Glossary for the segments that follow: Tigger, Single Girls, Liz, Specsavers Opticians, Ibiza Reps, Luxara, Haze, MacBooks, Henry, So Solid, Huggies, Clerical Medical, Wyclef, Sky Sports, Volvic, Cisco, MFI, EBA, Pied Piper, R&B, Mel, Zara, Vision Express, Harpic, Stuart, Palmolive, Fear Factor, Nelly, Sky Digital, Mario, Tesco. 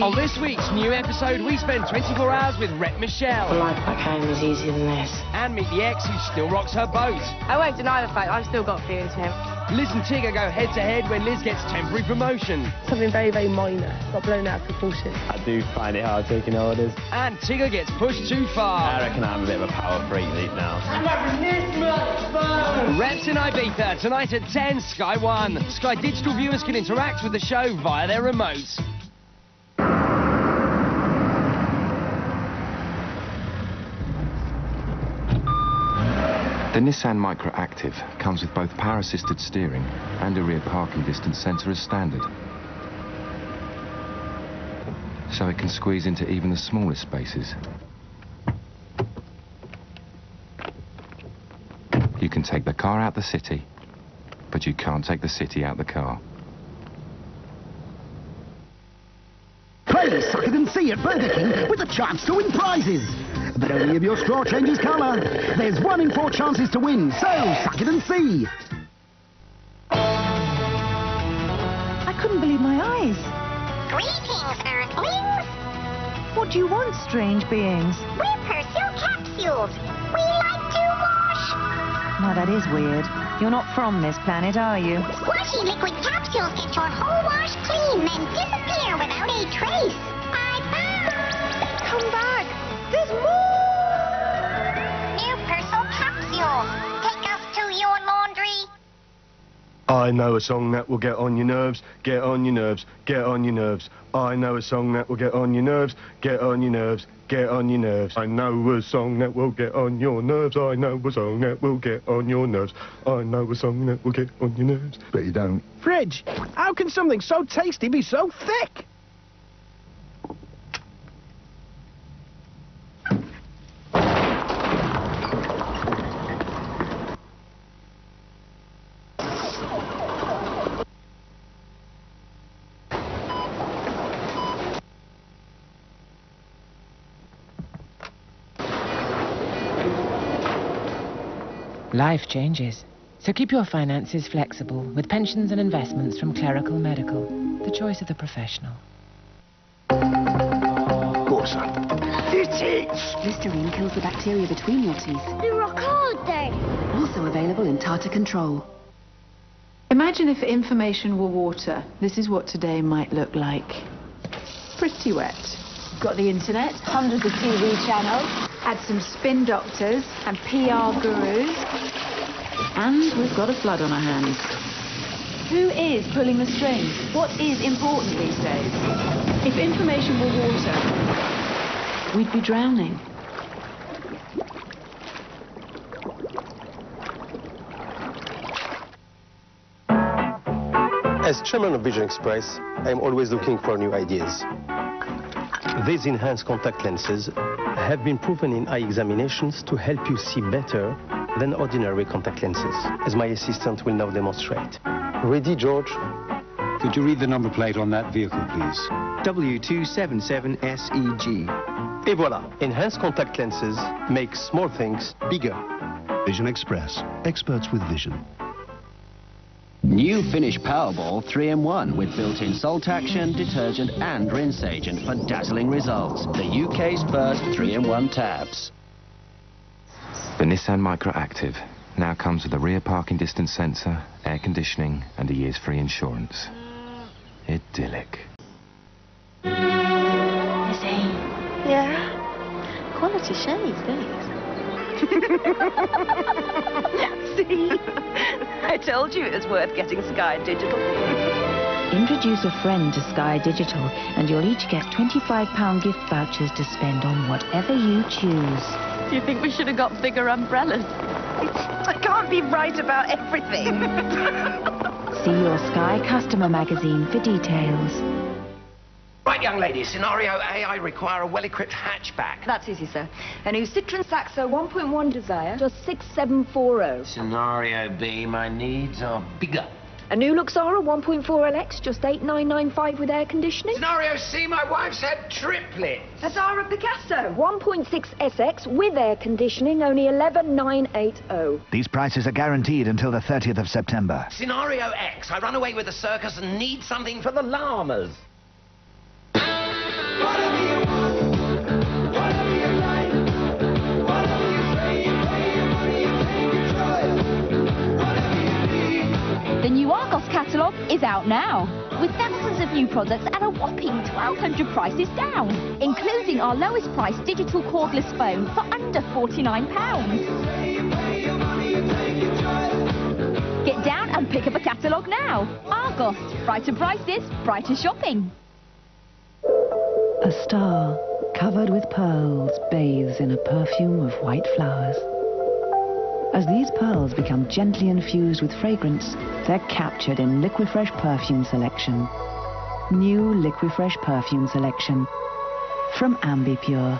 On this week's new episode, we spend 24 hours with Rep Michelle. My back home is easier than this. And meet the ex who still rocks her boat. I won't deny the fact I've still got feelings for him. Liz and Tigger go head-to-head when Liz gets temporary promotion. Something very, very minor. Got blown out of proportion. I do find it hard taking orders. And Tigger gets pushed too far. I reckon I'm a bit of a power freak now. I'm having this much fun! Reps in Ibiza, tonight at 10, Sky 1. Sky Digital viewers can interact with the show via their remotes. The Nissan Micra Active comes with both power-assisted steering and a rear parking distance sensor as standard. So it can squeeze into even the smallest spaces. You can take the car out the city, but you can't take the city out the car. Play this Suck It and See at Burger King with a chance to win prizes. But only if your straw changes colour. There's 1 in 4 chances to win, so suck it and see. I couldn't believe my eyes. Greetings, Earthlings. What do you want, strange beings? We're Persil capsules. We like to wash. Now that is weird. You're not from this planet, are you? Squashy liquid capsules get your whole wash clean, then disappear without a trace. I found. Come back. There's more. Take us to your laundry. I know a song that will get on your nerves, get on your nerves, get on your nerves. I know a song that will get on your nerves, get on your nerves, get on your nerves. I know a song that will get on your nerves. I know a song that will get on your nerves. I know a song that will get on your nerves. But you don't. Fridge, how can something so tasty be so thick? Life changes, so keep your finances flexible with pensions and investments from Clerical Medical, the choice of the professional. Go, son. Eat it! Listerine kills the bacteria between your teeth. They're rock hard, though. Also available in tartar control. Imagine if information were water. This is what today might look like. Pretty wet. Got the internet, hundreds of TV channels. Add some spin doctors and PR gurus. And we've got a flood on our hands. Who is pulling the strings? What is important these days? If information were water, we'd be drowning. As chairman of Vision Express, I'm always looking for new ideas. These enhanced contact lenses have been proven in eye examinations to help you see better than ordinary contact lenses, as my assistant will now demonstrate. Ready, George? Could you read the number plate on that vehicle, please? W277SEG. Et voilà! Enhanced contact lenses make small things bigger. Vision Express. Experts with vision. New Finish Powerball 3-in-1 with built-in salt action, detergent and rinse agent for dazzling results. The UK's first 3-in-1 tabs. The Nissan Micra Active now comes with a rear parking distance sensor, air conditioning and a year's free insurance. Idyllic. Lizzie? Yeah? Quality shades, these. See? I told you it was worth getting Sky Digital. Introduce a friend to Sky Digital and you'll each get £25 gift vouchers to spend on whatever you choose. Do you think we should have got bigger umbrellas? I can't be right about everything. See your Sky Customer magazine for details. Right, young ladies, scenario A, I require a well-equipped hatchback. That's easy, sir. A new Citroen Saxo 1.1 Desire, just 6740. Scenario B, my needs are bigger. A new Luxara 1.4 LX, just 8995 with air conditioning. Scenario C, my wife's had triplets. A Zara Picasso 1.6 SX with air conditioning, only 11980. These prices are guaranteed until the 30th of September. Scenario X, I run away with the circus and need something for the llamas. The new Argos catalogue is out now, with thousands of new products at a whopping 1,200 prices down, including our lowest price digital cordless phone for under £49. Get down and pick up a catalogue now. Argos, brighter prices, brighter shopping. A star covered with pearls bathes in a perfume of white flowers. As these pearls become gently infused with fragrance, they're captured in Liquifresh Perfume Selection. New Liquifresh Perfume Selection from Ambi Pure.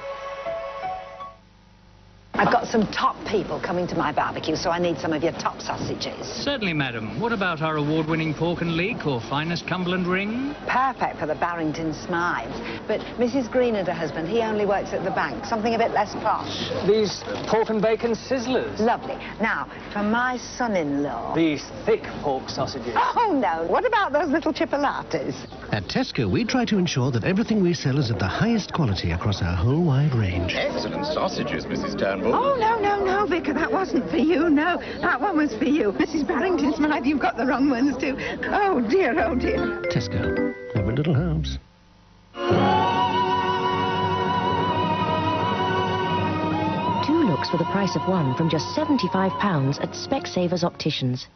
I've got some top people coming to my barbecue, so I need some of your top sausages. Certainly, madam. What about our award-winning pork and leek or finest Cumberland ring? Perfect for the Barrington Smides. But Mrs. Green and her husband, he only works at the bank. Something a bit less posh. These pork and bacon sizzlers. Lovely. Now, for my son-in-law... These thick pork sausages. Oh, no. What about those little chipolatas? At Tesco, we try to ensure that everything we sell is of the highest quality across our whole wide range. Excellent sausages, Mrs. Turnbull. Oh, no, no, no, Vicar, that wasn't for you, no. That one was for you. Mrs. Barrington Smythe, you've got the wrong ones, too. Oh, dear, oh, dear. Tesco, lovely little house. Two looks for the price of one from just £75 at Specsavers Opticians.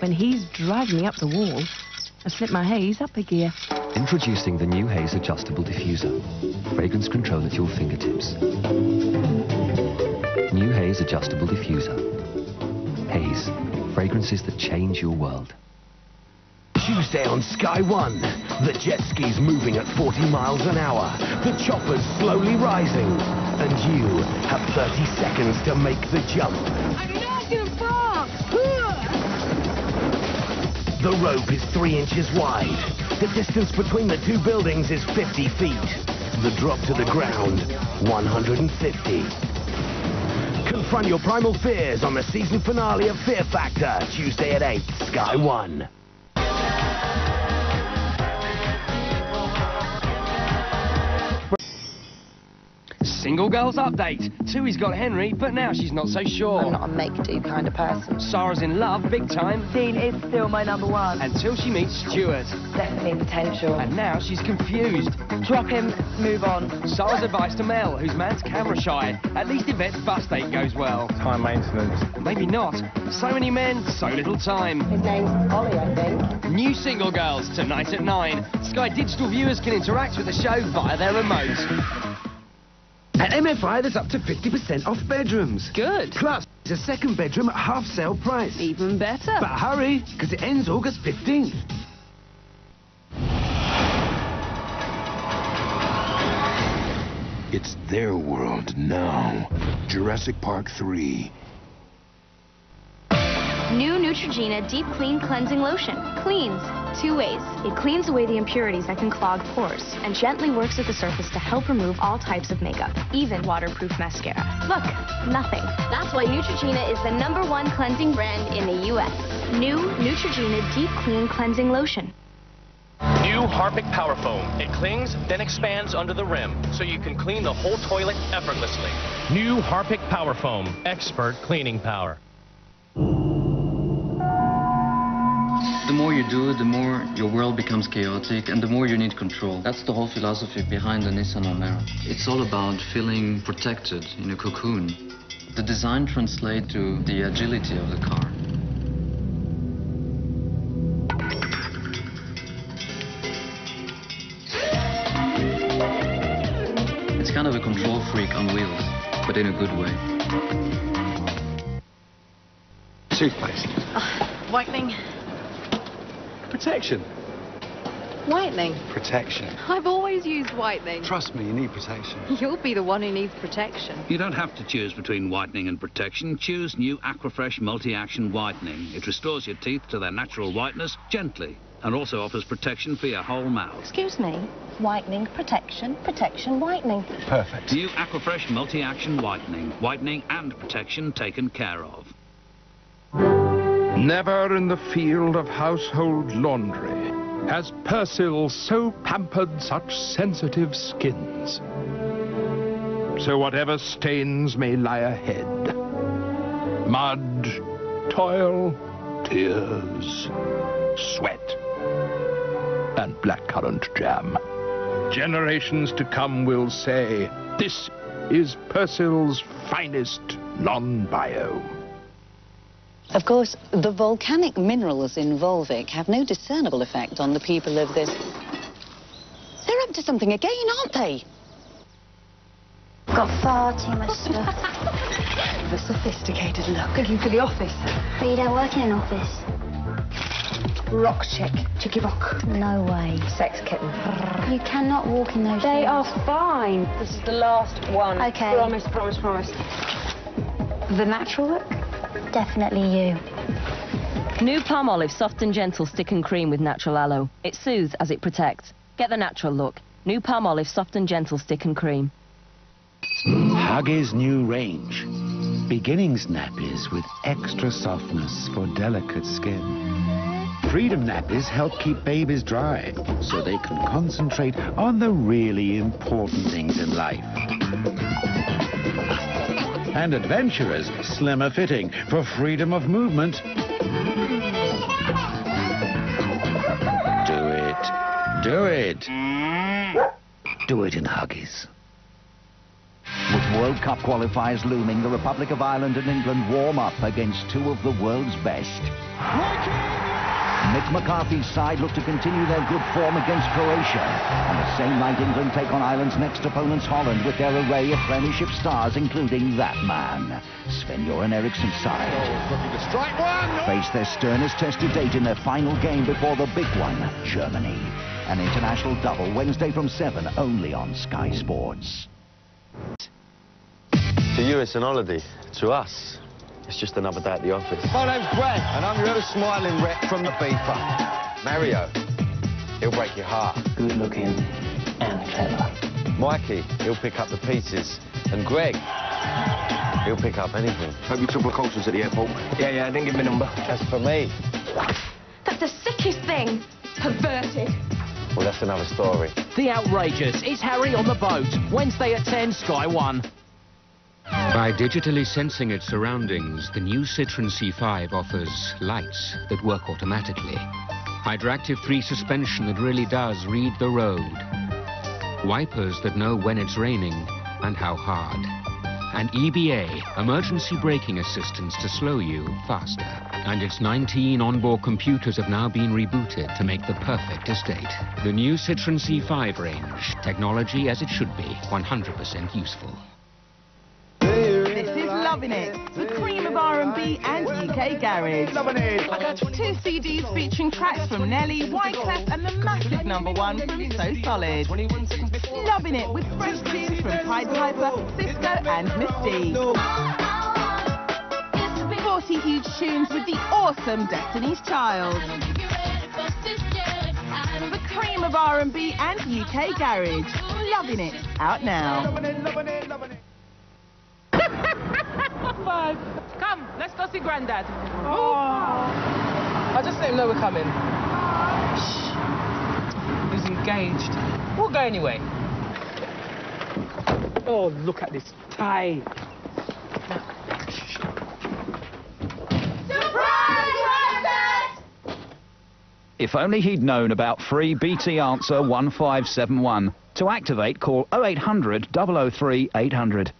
When he's dragged me up the wall, I slip my Haze up a gear. Introducing the new Haze Adjustable Diffuser. Fragrance control at your fingertips. New Haze Adjustable Diffuser. Haze. Fragrances that change your world. Tuesday on Sky One. The jet skis moving at 40 miles an hour. The choppers slowly rising. And you have 30 seconds to make the jump. I'm not going to fall! The rope is 3 inches wide. The distance between the two buildings is 50 feet. The drop to the ground, 150. Confront your primal fears on the season finale of Fear Factor, Tuesday at 8, Sky One. Single Girls update. Tui's got Henry, but now she's not so sure. I'm not a make-do kind of person. Zara's in love, big time. Dean is still my #1. Until she meets Stuart. Definitely potential. And now she's confused. Drop him, move on. Zara's advice to Mel, whose man's camera shy. At least Yvette's bus date goes well. High maintenance. Maybe not. So many men, so little time. His name's Ollie, I think. New Single Girls, tonight at 9. Sky Digital viewers can interact with the show via their remote. At MFI, there's up to 50% off bedrooms. Good. Plus, there's a second bedroom at half sale price. Even better. But hurry, because it ends August 15th. It's their world now. Jurassic Park 3. New Neutrogena Deep Clean Cleansing Lotion. Cleans two ways. It cleans away the impurities that can clog pores and gently works at the surface to help remove all types of makeup, even waterproof mascara. Look, nothing. That's why Neutrogena is the #1 cleansing brand in the U.S. New Neutrogena Deep Clean Cleansing Lotion. New Harpic Power Foam. It clings, then expands under the rim, so you can clean the whole toilet effortlessly. New Harpic Power Foam. Expert cleaning power. The more you do, the more your world becomes chaotic and the more you need control. That's the whole philosophy behind the Nissan Micra. It's all about feeling protected in a cocoon. The design translates to the agility of the car. It's kind of a control freak on wheels, but in a good way. Toothpaste. Whitening. Protection. Whitening? Protection. I've always used whitening. Trust me, you need protection. You'll be the one who needs protection. You don't have to choose between whitening and protection. Choose new Aquafresh Multi-Action Whitening. It restores your teeth to their natural whiteness gently and also offers protection for your whole mouth. Excuse me. Whitening, protection, protection, whitening. Perfect. New Aquafresh Multi-Action Whitening. Whitening and protection taken care of. Never in the field of household laundry Has Persil so pampered such sensitive skins? So whatever stains may lie ahead, mud, toil, tears, sweat, and blackcurrant jam, generations to come will say, this is Persil's finest non-bio. Of course, the volcanic minerals in Volvic have no discernible effect on the people of this... They're up to something again, aren't they? Got far too much stuff. The sophisticated look. Looking for the office. But you don't work in an office. Rock chick. Chicky rock. No way. Sex kitten. You cannot walk in those They shoes. Are fine. This is the last one. Okay. Promise, promise, promise. The natural look? Definitely you. New Palmolive Soft and Gentle Stick and Cream with Natural Aloe. It soothes as it protects. Get the natural look. New Palmolive Soft and Gentle Stick and Cream. Huggies' new range. Beginning nappies with extra softness for delicate skin. Freedom nappies help keep babies dry so they can concentrate on the really important things in life. And adventurers, slimmer fitting for freedom of movement. Do it. Do it. Do it in Huggies. With World Cup qualifiers looming, the Republic of Ireland and England warm up against two of the world's best. Mick McCarthy's side look to continue their good form against Croatia. On the same night, England take on Ireland's next opponents, Holland, with their array of Premiership stars, including that man, Sven-Göran Eriksson's side. Face their sternest test to date in their final game before the big one, Germany. An international double Wednesday from 7, only on Sky Sports. To you, it's an holiday. To us, it's just another day at the office. My name's Greg, and I'm your little smiling rep from the Beeper. Mario, he'll break your heart. Good looking and clever. Mikey, he'll pick up the pieces. And Greg, he'll pick up anything. Hope you took precautions at the airport. Yeah, I didn't give me a number. That's for me. That's the sickest thing. Perverted. Well, that's another story. The Outrageous is Harry on the Boat. Wednesday at 10, Sky One. By digitally sensing its surroundings, the new Citroen C5 offers lights that work automatically. Hydractive 3 suspension that really does read the road. Wipers that know when it's raining and how hard. And EBA, emergency braking assistance to slow you faster. And its 19 onboard computers have now been rebooted to make the perfect estate. The new Citroen C5 range, technology as it should be, 100% useful. Loving it. The cream of R&B and UK garage. I got 2 CDs featuring tracks from Nelly, Wyclef and the massive #1 from So Solid. Loving it with fresh tunes from Pied Piper, Cisco and Mystique. 40 huge tunes with the awesome Destiny's Child. The cream of R&B and UK garage. Loving it. Out now. Come, let's go see Grandad. Oh. I just let him know we're coming. Shh. He's engaged. We'll go anyway. Oh, look at this tie. Surprise, Grandad! If only he'd known about free BT Answer 1571. To activate, call 0800 003 800.